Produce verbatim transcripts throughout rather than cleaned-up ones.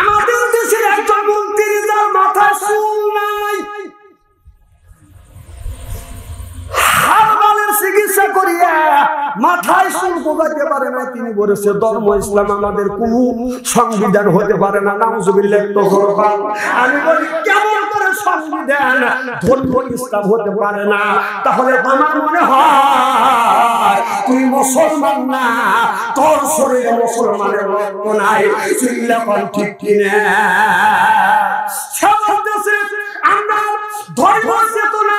আমাদের দেশের একটা মন্ত্রী যার মাথা চুল নাই, হারবালের চিকিৎসা করিয়া মাথায় চুল গজাইতে পারে না, তিনি বলেছে ধর্ম ইসলাম আমাদের কোনো সংবিধান হতে পারে না। নাউজুবিল্লাহ। আমি বলি কেমন করে সংবিধান ধর্ম ইসলাম হতে পারে না? তাহলে আমার মনে হয় তুই মুসলমান না, তোর শরীরে মুসলমানের রক্ত নাই। চিল্লাপান ঠিক কিনা? আমরা ধর্ম চেতনা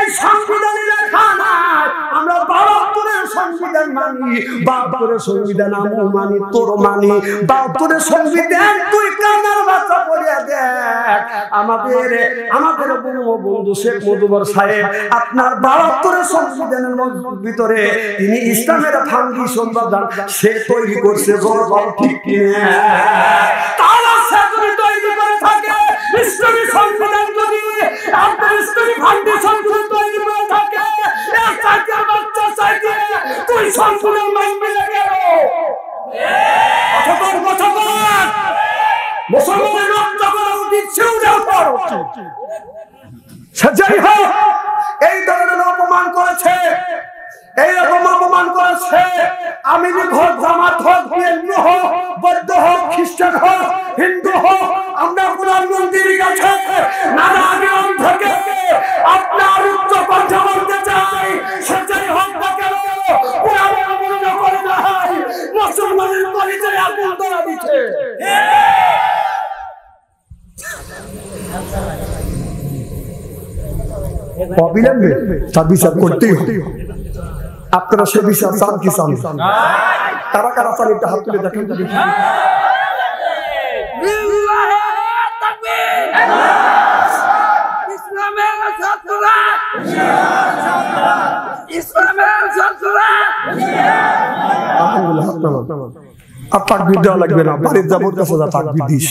এই সংবিধানে লেখা নাই। আমরা বাহাত্তরের সংবিধান মানি, বাহাত্তরের সংবিধান আমু মানি, তোর মানি বাহাত্তরের সংবিধান। তুই কানার বাচ্চা পড়িয়া দেখ, আমাদের আমাদের বন্ধু শেখ মধুবর সাহেব আপনার বাহাত্তরের সংবিধানের ভিতরে তিনি ইসলামের ফাউন্ডেশন বাজার সে তৈরি করছে। বড় বড় ঠিক কিনা? তারা সে তৈরি করে থাকে ইসলামী সংবিধান। যদি আপনার ইসলামী ফাউন্ডেশন গুলো তৈরি করে থাকে, সাইকেল বাচ্চা সাইকেল তুই সংবিধান মানবি না কেন? ঠিক। কথা বল, মুসলমানের রক্ত করা উচিত, ছেড়ে পড়া উচিত। সাজাই হোক এই ধরনের অপমান করেছে, এইরকম অপমান করেছে। আমি হোক, জামাত হোক, হিন্দু হোক, বৌদ্ধ হোক, খ্রিস্টান হোক, হিন্দু হোক, আমরা কোরআন মন্দির গেছে নানা নিয়ম থেকে আপনার উচ্চ পর্যা বলতে চাই। সেটাই হোক না কেন কোরআন অবমানন করে নাই, মুসলমানের পরিচয় আগুন ধরা দিচ্ছে। অবিলম্বে তার বিচার করতেই হবে। আপনারা সে বিচার চান কি চান? তারা কারা চান একটা হাত তুলে দেখেন। আর তাকবীর দেওয়া লাগবে না, বাড়ির যাবর কাছে যা তাকবীর দিস।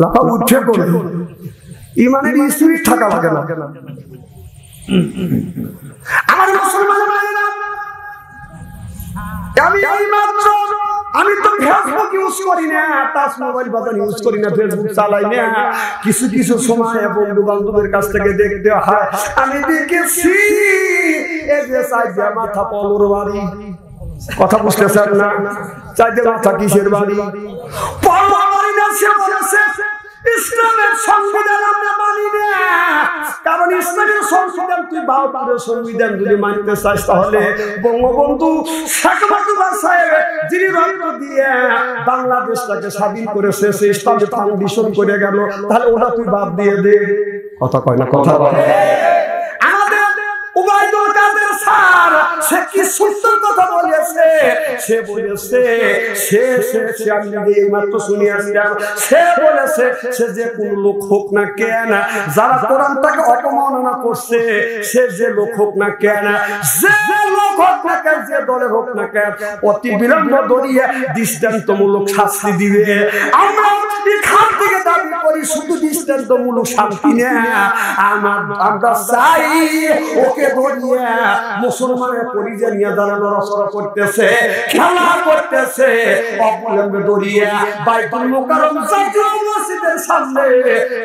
লাফা উঠে করে ইমানের ইস্যুই থাকা লাগে না। আমার মুসলমান ভাইরা, আমি এইমাত্র আমি তো ফেসবুক ইউজ করি না, টাচ মোবাইল বাজার ইউজ করি না, ফেসবুক চালাই না। কিছু কিছু সময় বন্ধু বান্ধবের কাছ থেকে দেখতে হয়। আমি দেখেছি এই যে সাইজা মাথা পলর বাড়ি, কথা বুঝতেছেন না? সাইজা মাথা কিসের বাড়ি? পলর বাড়ি না। সে বলেছে ইসলামের সংবিধান আমরা মানি না। কারণ ইসলামের সংবিধান তুই বাউলের সংবিধান যদি মানতে চাস, তাহলে বঙ্গবন্ধু শেখ মুজিবুর সাহেব যিনি রক্ত দিয়ে বাংলাদেশটাকে স্বাধীন করেছে, সেই ইসলামের ফাউন্ডেশন করে গেল, তাহলে ওটা তুই বাদ দিয়ে দে। কথা কয় না? কথা বলে যারা কোরআনটাকে অপমাননা করছে, সে যে লোক হোক না কেন, যে লোক হোক না কেন, যে দলের হোক না কেন, অতি বিলম্ব ধরিয়া দৃষ্টান্তমূলক শাস্তি দিবে। আমরা এখান থেকে দাবি করি শুধু দৃষ্টান্তমূলক শাস্তি না, আমরা চাই ওকে ধরিয়া মুসলমানের পরিচয় নিয়ে যারা নড়াচড়া করতেছে, খেলা করতেছে, অবিলম্বে ধরিয়া বাইতুল মুকাররম জাতীয় মসজিদের সামনে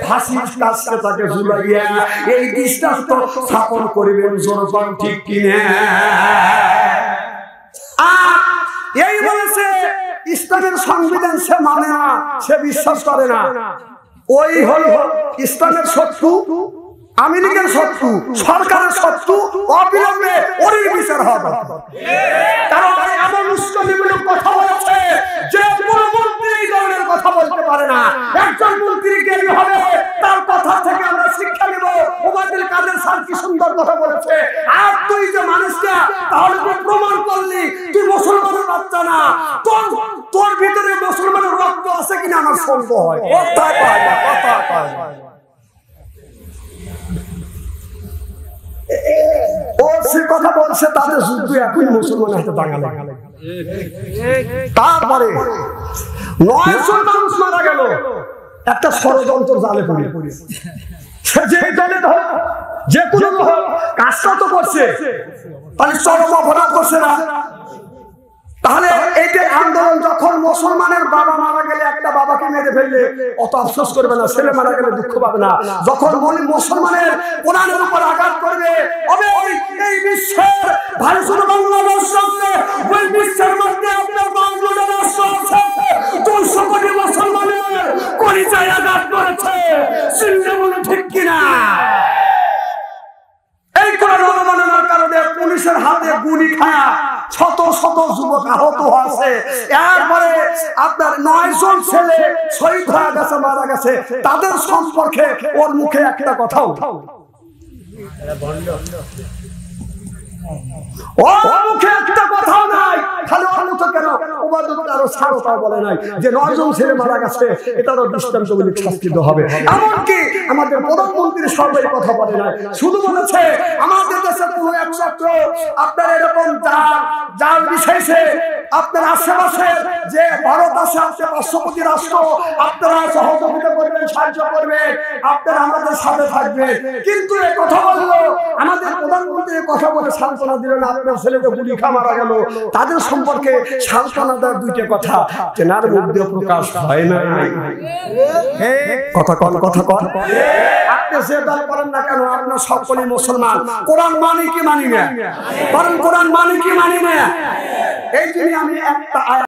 ফাঁসির কাছে তাকে ঝুলাইয়া এই দৃষ্টান্ত স্থাপন করিবেন। জনগণ ঠিক কিনা? আর এই বলেছে ইসলামের সংবিধান সে মানে না, সে বিশ্বাস করে না। ওই হল ইসলামের শত্রু, আমেরিকার শত্রু, সরকারের শত্রু। অবিলম্বে ওর বিচার হবে। কারণ এমন উস্কানিমূলক কথা বলেছে যে কোনো মন্ত্রী এই ধরনের কথা বলতে পারে না। একজন মন্ত্রী জ্ঞানী হবে, তার কথা থেকে আমরা শিক্ষা নেব। ওবায়দুল কাদের স্যার কি সুন্দর কথা বলেছে। আর তুই যে মানুষটা, তাহলে তুই প্রমাণ করলি তুই মুসলমানের বাচ্চা না। তোর তোর ভিতরে মুসলমানের রক্ত আছে কিনা আমার সন্দেহ হয়। কথা পায় না, কথা পায় না। কথা বলছে তাদের যুদ্ধ এখন মুসলমান হাতে দাঙ্গা লাগালে। তারপরে নয়শো মানুষ মারা গেল একটা ষড়যন্ত্র জালে পড়ে। সে যে দলে ধর, যে কোনো কাজটা তো করছে, তাহলে চরম অপরাধ করছে না। তাহলে এইটা মুসলমানের বাবা মারা গেলে একটা বাবাকে মেরে ফেললে অত আফসোস করবে না, ছেলে মারা গেলে দুঃখ পাবে না। যখন বলি মুসলমানের কোরআনের উপর আঘাত করবে, তবে এই বিশ্বের ভারত বাংলাদেশ সঙ্গে ওই বিশ্বের মধ্যে আপনার বাংলাদেশ সঙ্গে দুশো কোটি মুসলমানের কলিজায় আঘাত করেছে। চিন্তা বলে ঠিক কিনা? এই কোরআন অবমাননার কারণে পুলিশের হাতে গুলি খায়া শত শত যুবক আহত হয়েছে। এরপরে আপনার নয় জন ছেলে শহীদ হয়ে গেছে, মারা গেছে। তাদের সম্পর্কে ওর মুখে একটা কথা, আপনার আশেপাশে যে ভারত আছে, আপনার রাষ্ট্রপতি রাষ্ট্র, আপনারা সহযোগিতা করবেন, সাহায্য করবেন, আপনারা আমাদের সাথে থাকবেন। কিন্তু এই কথা বললো আমাদের প্রধানমন্ত্রী, কথা বলে সান্ত্বনা দিলেন আপনার ছেলেকে গুলি খা মারা গেল। তাদের সম্পর্কে সান্ত্বনা দেওয়ার দুইটা কথা চেনার মধ্যে প্রকাশ হয় না। কথা কন, কথা কন। আপনি যে দল করেন না কেন, আপনার সকলেই মুসলমান। কোরআন মানি কি মানি না? কোরআন মানি কি মানি না? এই জন্য আমি একটা